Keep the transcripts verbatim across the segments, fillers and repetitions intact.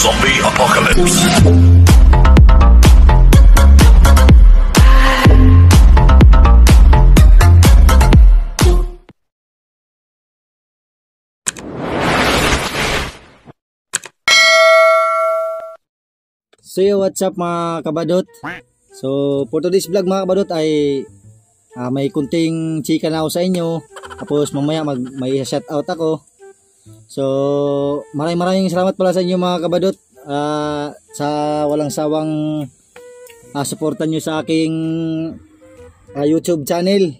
Zombie Apocalypse. So yo, what's up mga kabadot? So for today's vlog mga kabadot ay uh, may kunting chika na ako sa inyo. Tapos mamaya mag, may shoutout ako. So maraming maraming salamat pala sa inyo mga kabadot, uh, sa walang sawang uh, supportan nyo sa aking uh, YouTube channel.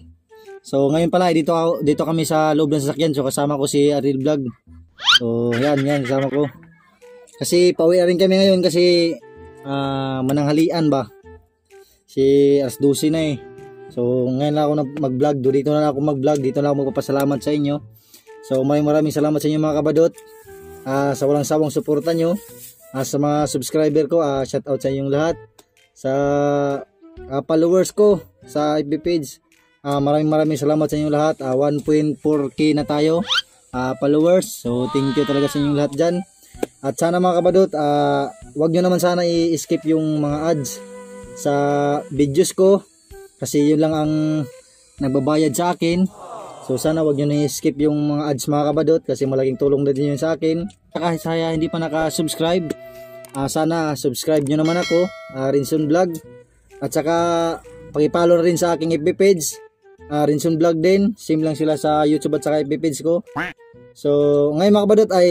So ngayon pala dito, dito kami sa loob ng sasakyan. So kasama ko si Ariel Vlog. So yan yan kasama ko. Kasi pauwi rin kami ngayon kasi uh, mananghalian ba. Si alas dose na eh. So ngayon na ako mag vlog. Dito na ako mag vlog. Dito na ako magpapasalamat sa inyo. So maraming maraming salamat sa inyo mga kabadot, uh, sa walang sawang suporta nyo, uh, sa mga subscriber ko, uh, shout out sa inyong lahat, sa uh, followers ko sa F B page, uh, maraming maraming salamat sa inyong lahat, uh, one point four K na tayo uh, followers. So thank you talaga sa inyong lahat dyan. At sana mga kabadot, uh, wag nyo naman sana i-skip yung mga ads sa videos ko kasi yun lang ang nagbabayad sa akin. So sana wag nyo na-skip yung mga ads mga kabadot kasi malaking tulong na din yun sa akin. Saka saya hindi pa naka-subscribe, uh, sana subscribe nyo naman ako, uh, Renzon Vlog. At saka pakipalo na rin sa aking F B page, uh, Renzon Vlog din. Same lang sila sa YouTube at saka F B page ko. So ngayon mga kabadot ay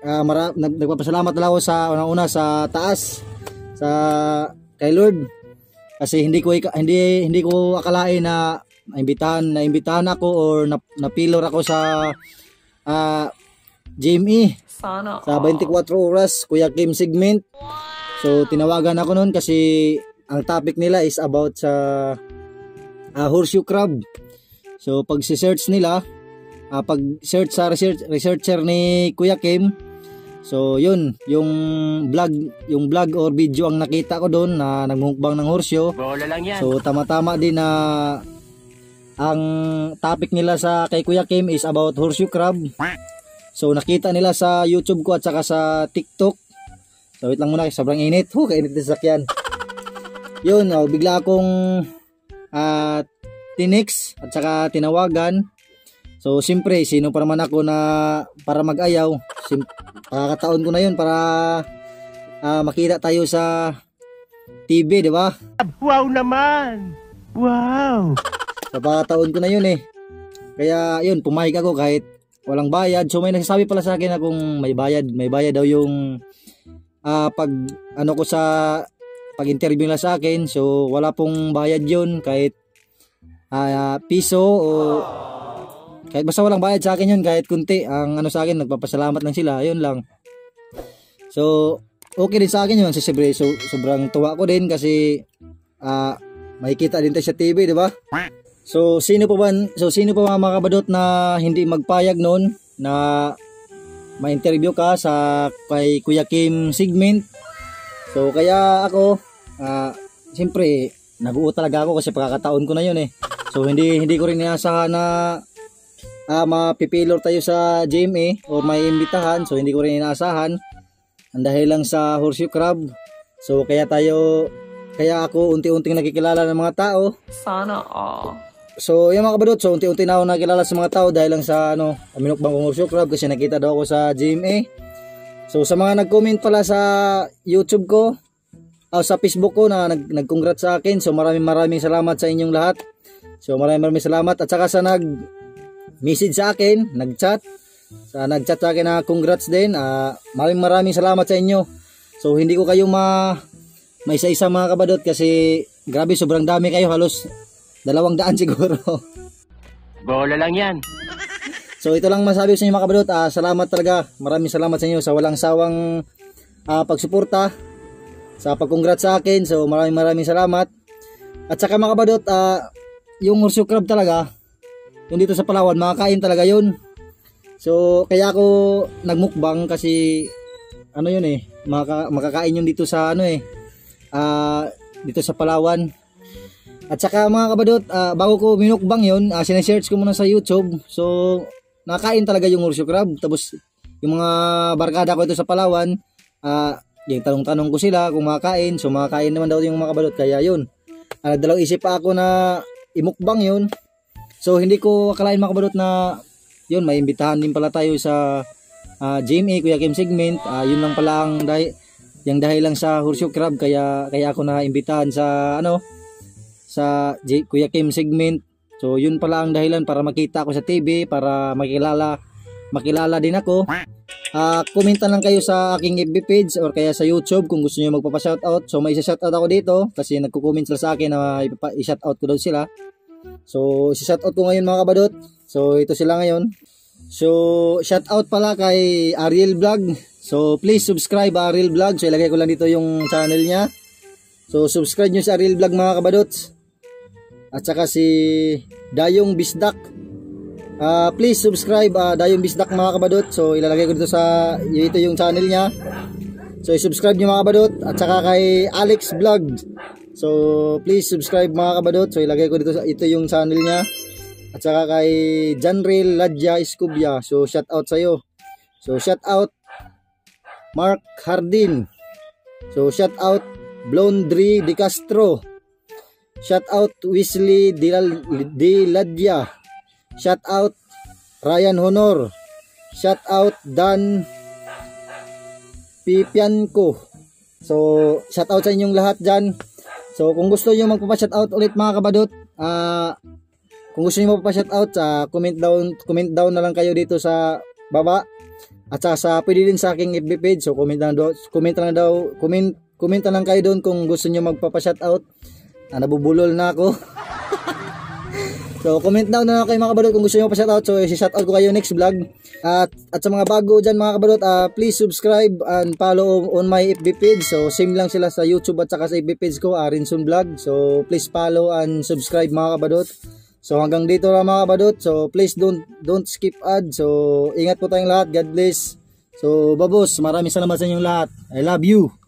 uh, mara nag nagpapasalamat na ako sa unang-una sa taas, sa kay Lord. Kasi hindi ko hindi hindi ko akalain na naimbitahan, naimbitahan ako or nap, napilor ako sa uh, G M A sana, sa twenty-four oras Kuya Kim segment. So tinawagan ako noon kasi ang topic nila is about sa uh, horseshoe crab. So pag si-search nila, uh, pag search sa research, researcher ni Kuya Kim, so yun yung vlog, yung vlog or video ang nakita ko doon na nagmumukbang ng horseshoe. So tama-tama din na uh, ang topic nila sa kay Kuya Kim is about horseshoe crab. So nakita nila sa YouTube ko at saka sa TikTok. So wait lang muna, sobrang init. Huh, kainit din sa sakyan. Yun, oh, bigla akong uh, tinix at saka tinawagan. So siyempre, sino pa naman ako na para mag-ayaw. Pakakataon ko na yun para uh, makita tayo sa T V, di ba? Wow naman! Wow! Napakataon ko na yun eh. Kaya yun, pumahig ako kahit walang bayad. So may nagsasabi pala sa akin na kung may bayad, may bayad daw yung uh, pag ano ko sa pag-interview nila sa akin. So wala pong bayad yun kahit uh, piso o kahit basta walang bayad sa akin yun kahit kunti. Ang ano sa akin, nagpapasalamat lang sila. Yun lang. So okay din sa akin yun. So, sobrang tuwa ko din kasi uh, makikita din tayo sa T V, di ba? So sino pa ba so sino pa mga kabadot na hindi magpayag noon na ma-interview ka sa kay Kuya Kim segment. So kaya ako uh, siyempre nag-uot talaga ako kasi pagkakataon ko na yun eh. So hindi hindi ko rin inaasahan na uh, mapipilor tayo sa G M A o may imbitahan. So hindi ko rin inaasahan ang dahil lang sa horseshoe crab. So kaya tayo kaya ako unti-unting nakikilala ng mga tao. Sana oh. So, yung mga kabadot, so unti-unti na ako nakilala sa mga tao dahil lang sa ano, minukbang kong horseshoe crab kasi nakita daw ako sa G M A. So, sa mga nag-comment pala sa YouTube ko, o sa Facebook ko na nag-nag-congrat sa akin, so maraming maraming salamat sa inyong lahat. So, maraming maraming salamat at saka sa nag-message sa akin, nag-chat, sa nag-chat sa akin na congrats din, uh, maraming maraming salamat sa inyo. So, hindi ko kayo ma may isa-isa mga kabadot kasi grabe sobrang dami kayo, halos Dalawang daan siguro. Bola lang yan. So ito lang masabi sa inyo mga kabadot. Uh, salamat talaga. Maraming salamat sa inyo sa walang sawang uh, pagsuporta. Sa pag-congrats sa akin. So maraming maraming salamat. At saka mga kabadot, uh, yung horseshoe crab talaga, yung dito sa Palawan, makakain talaga yun. So kaya ako nagmukbang kasi ano yun eh, maka makakain yun dito sa ano eh, uh, dito sa Palawan. At saka mga kabadot, uh, bago ko minukbang yun, uh, sinesearch ko muna sa YouTube. So, nakain talaga yung horseshoe crab. Tapos, yung mga barkada ko ito sa Palawan, uh, Yung tanong-tanong ko sila kung makakain. So makakain naman daw yung mga kabalot. Kaya yun, uh, dalawang isip pa ako na imukbang yun. So hindi ko akalain mga kabalot na yun, may imbitahan din pala tayo sa uh, G M A, Kuya Kim segment. uh, Yun lang pala ang dahil, yung dahil lang sa Horseshoe Crab. Kaya, kaya ako na imbitahan sa ano, sa J Kuya Kim segment. So yun pala ang dahilan, para makita ako sa T V, para makilala makilala din ako. Uh, komenta lang kayo sa aking F B page or kaya sa YouTube kung gusto niyo magpapa-shoutout. So may isa-shoutout ako dito kasi nagko-comment sila sa akin na i-shoutout ko daw sila. So isa-shoutout ko ngayon mga kabadot. So ito sila ngayon. So shoutout pala kay Ariel Vlog. So please subscribe Ariel Vlog. So ilagay ko lang dito yung channel niya. So subscribe niyo sa Ariel Vlog mga kabadots. At saka si Dayong Bisdak, uh, please subscribe uh, Dayong Bisdak mga kabadot. So ilalagay ko dito sa ito yung channel niya. So i-subscribe niyo mga kabadot. At saka kay Alex Vlog, so please subscribe mga kabadot. So ilagay ko dito sa ito yung channel niya. At saka kay Janry Ladya Escubia, so shout out sa iyo. So shout out Mark Hardin. So shout out Blondry Di Castro. Shout out Wisley Di Ladya. Shout out Ryan Honor. Shout out Dan Pipianco. So shout out sa inyong lahat dyan. So kung gusto nyo magpapa-shout out ulit mga kabadot, uh, kung gusto nyo magpapa-shout out, uh, comment down, comment down na lang kayo dito sa baba. At sa, sa pwede din sa aking F B page. So comment lang daw, comment lang daw, comment, comment lang kayo doon kung gusto nyo magpapa-shout out. Ah, nabubulol na ako. So comment down na kayo mga kabadot kung gusto nyo pa-shoutout. So isi-shoutout ko kayo next vlog. At, at sa mga bago dyan mga kabadot, uh, please subscribe and follow on my F B page. So same lang sila sa YouTube at saka sa F B page ko, uh, Renzon Vlog. So please follow and subscribe mga kabadot. So hanggang dito na mga kabadot. So please don't, don't skip ad. So ingat po tayong lahat. God bless. So babos, maraming salamat sa inyong lahat. I love you.